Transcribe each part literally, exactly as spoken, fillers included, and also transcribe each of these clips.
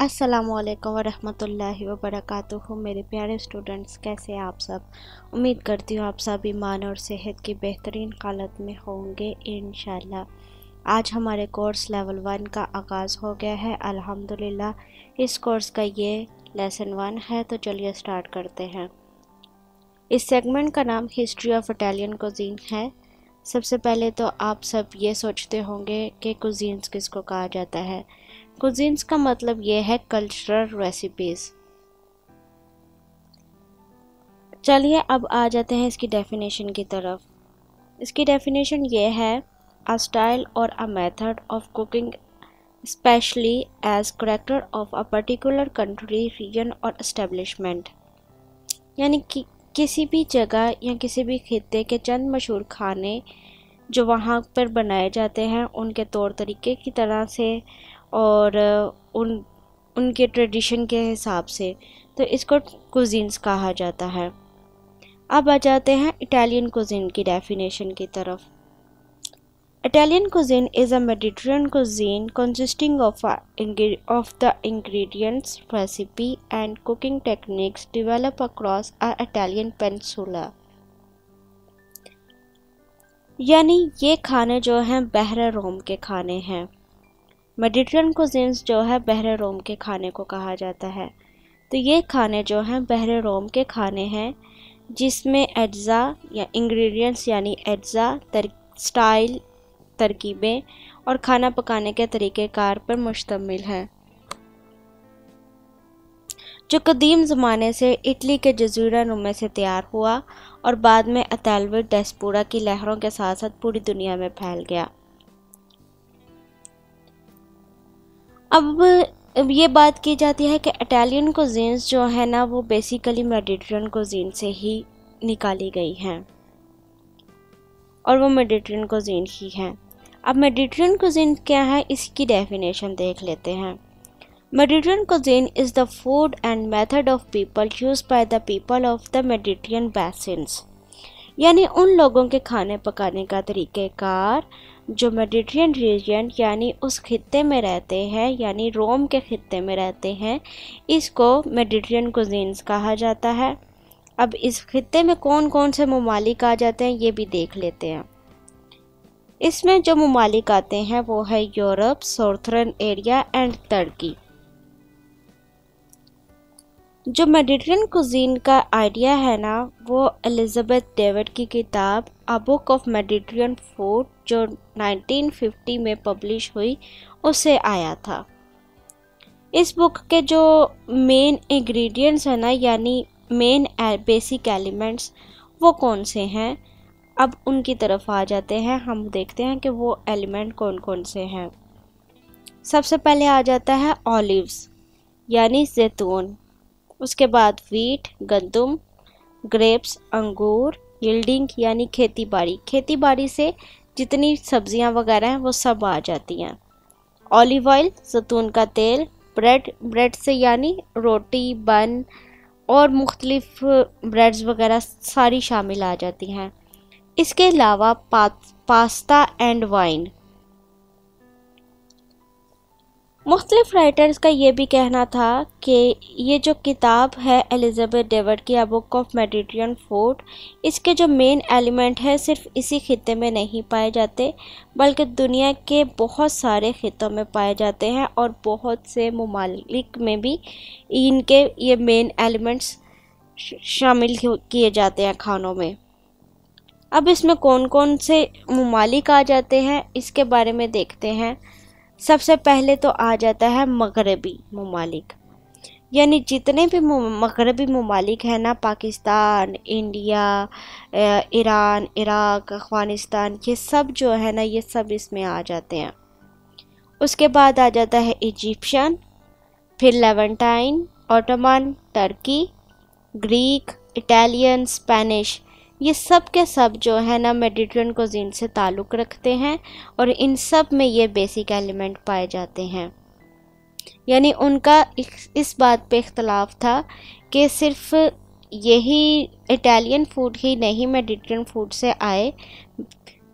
अस्सलामुअलैकुम वरहमतुल्लाहि वबरकातुहु। मेरे प्यारे स्टूडेंट्स, कैसे आप सब? उम्मीद करती हूँ आप सब ईमान और सेहत की बेहतरीन हालत में होंगे इंशाल्लाह। आज हमारे कोर्स लेवल वन का आगाज़ हो गया है अल्हम्दुलिल्लाह। इस कोर्स का ये लेसन वन है, तो चलिए स्टार्ट करते हैं। इस सेगमेंट का नाम हिस्ट्री ऑफ इटालियन कुजीन है। सबसे पहले तो आप सब ये सोचते होंगे कि कुजीन्स किसको कहा जाता है। कुजीन्स का मतलब ये है कल्चरल रेसिपीज़। चलिए अब आ जाते हैं इसकी डेफिनेशन की तरफ। इसकी डेफिनेशन ये है, अ स्टाइल और a method of cooking specially as character of a particular country, region और एस्टेब्लिशमेंट। यानी कि किसी भी जगह या किसी भी खित्ते के चंद मशहूर खाने जो वहाँ पर बनाए जाते हैं, उनके तौर तरीके की तरह से और उन उनके ट्रेडिशन के हिसाब से, तो इसको कुजीन्स कहा जाता है। अब आ जाते हैं इटालियन कुजीन की डेफिनेशन की तरफ। Italian cuisine is a Mediterranean cuisine consisting of of the ingredients, recipe and cooking techniques develop across a Italian peninsula. यानी ये खाने जो हैं बहर रोम के खाने हैं। मेडिटेरेनियन कुजीन्स जो है बहरे रोम के खाने को कहा जाता है। तो ये खाने जो हैं बहरे रोम के खाने हैं, जिसमें अज्जा या इंग्रेडिएंट्स यानी अज्जा तर, स्टाइल, तरकीबें और खाना पकाने के तरीक़ेकार पर मुश्तमिल है, जो कदीम ज़माने से इटली के जजीरा नुमे से तैयार हुआ और बाद में अतालवी डायस्पोरा की लहरों के साथ साथ पूरी दुनिया में फैल गया। अब अब ये बात की जाती है कि इटालियन कुजीन्स जो है ना, वो बेसिकली मेडिटेरेनियन कुजीन से ही निकाली गई हैं और वो मेडिटेरेनियन कुजीन ही हैं। अब मेडिटेरेनियन कुजीन क्या है, इसकी डेफिनेशन देख लेते हैं। Mediterranean cuisine is the food and method of people use by the people of the Mediterranean basins. यानी उन लोगों के खाने पकाने का तरीक़ेकार जो मेडिटेरेनियन रीजन यानी उस खित्ते में रहते हैं, यानी रोम के खित्ते में रहते हैं, इसको मेडिटेरेनियन कुजीन्स कहा जाता है। अब इस खित्ते में कौन कौन से ममालिक आ जाते हैं, ये भी देख लेते हैं। इसमें जो ममालिक आते हैं वो है यूरोप, साउथर्न एरिया एंड तुर्की। जो मेडिटेरेनियन कुजीन का आइडिया है ना, वो एलिज़ाबेथ डेविड की किताब a book of Mediterranean food जो नाइनटीन फिफ्टी में पब्लिश हुई, उससे आया था। इस बुक के जो मेन इंग्रेडिएंट्स हैं ना, यानी मेन बेसिक एलिमेंट्स, वो कौन से हैं, अब उनकी तरफ आ जाते हैं। हम देखते हैं कि वो एलिमेंट कौन कौन से हैं। सबसे पहले आ जाता है ऑलिव्स यानी जैतून, उसके बाद वीट, गंदुम, ग्रेप्स, अंगूर, यील्डिंग यानी खेती बाड़ी। खेती बाड़ी से जितनी सब्जियां वगैरह हैं वो सब आ जाती हैं। ऑलिव ऑयल, जैतून का तेल, ब्रेड, ब्रेड से यानी रोटी, बन और मुख्तलिफ ब्रेड्स वगैरह सारी शामिल आ जाती हैं। इसके अलावा पा, पास्ता एंड वाइन। मुख्तलिफ राइटर्स का ये भी कहना था कि ये जो किताब है एलिज़ाबेथ डेविड की a book of Mediterranean food, इसके जो मेन एलिमेंट है सिर्फ इसी खित्ते में नहीं पाए जाते, बल्कि दुनिया के बहुत सारे खित्तों में पाए जाते हैं और बहुत से मुमालिक में भी इनके ये मेन एलिमेंट्स शामिल किए जाते हैं खानों में। अब इसमें कौन कौन से मुमालिक आ जाते हैं, इसके बारे में देखते हैं। सबसे पहले तो आ जाता है मगरबी ममालिक, यानी जितने भी मगरबी ममालिक हैं ना, Pakistan, India, Iran, Iraq, Afghanistan, ये सब जो है ना, ये सब इसमें आ जाते हैं। उसके बाद आ जाता है इजिप्शियन, फिर Levantine, Ottoman, Turkey, Greek, Italian, Spanish, ये सब के सब जो है ना मेडिटेरेनियन कुजीन से ताल्लुक़ रखते हैं और इन सब में ये बेसिक एलिमेंट पाए जाते हैं। यानी उनका इस बात पे इख्तलाफ था कि सिर्फ यही इटालियन फूड ही नहीं मेडिटेरेनियन फूड से आए,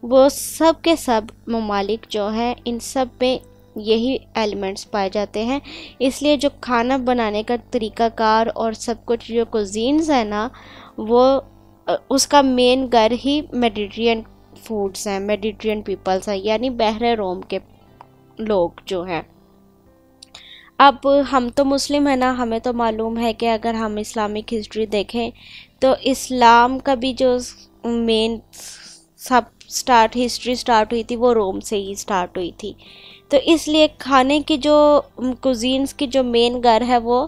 वो सब के सब ममालिक जो हैं इन सब में यही एलिमेंट्स पाए जाते हैं। इसलिए जो खाना बनाने का तरीकाकार और सब कुछ जो कुजीन्स है ना, वो उसका मेन घर ही मेडिटेरियन फूड्स हैं, मेडिटेरियन पीपल्स हैं, यानी बहरे रोम के लोग जो हैं। अब हम तो मुस्लिम है ना, हमें तो मालूम है कि अगर हम इस्लामिक हिस्ट्री देखें तो इस्लाम का भी जो मेन सब स्टार्ट हिस्ट्री स्टार्ट हुई थी वो रोम से ही स्टार्ट हुई थी। तो इसलिए खाने की जो कुजीन्स की जो मेन घर है वो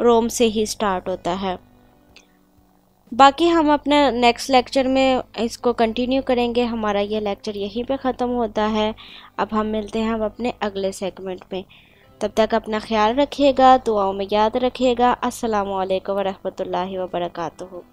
रोम से ही स्टार्ट होता है। बाकी हम अपने नेक्स्ट लेक्चर में इसको कंटिन्यू करेंगे। हमारा ये लेक्चर यहीं पे ख़त्म होता है। अब हम मिलते हैं हम अपने अगले सेगमेंट में। तब तक अपना ख्याल रखिएगा, दुआओं में याद रखिएगा। अस्सलामु अलैकुम वरहमतुल्लाहि वबरकातुहू।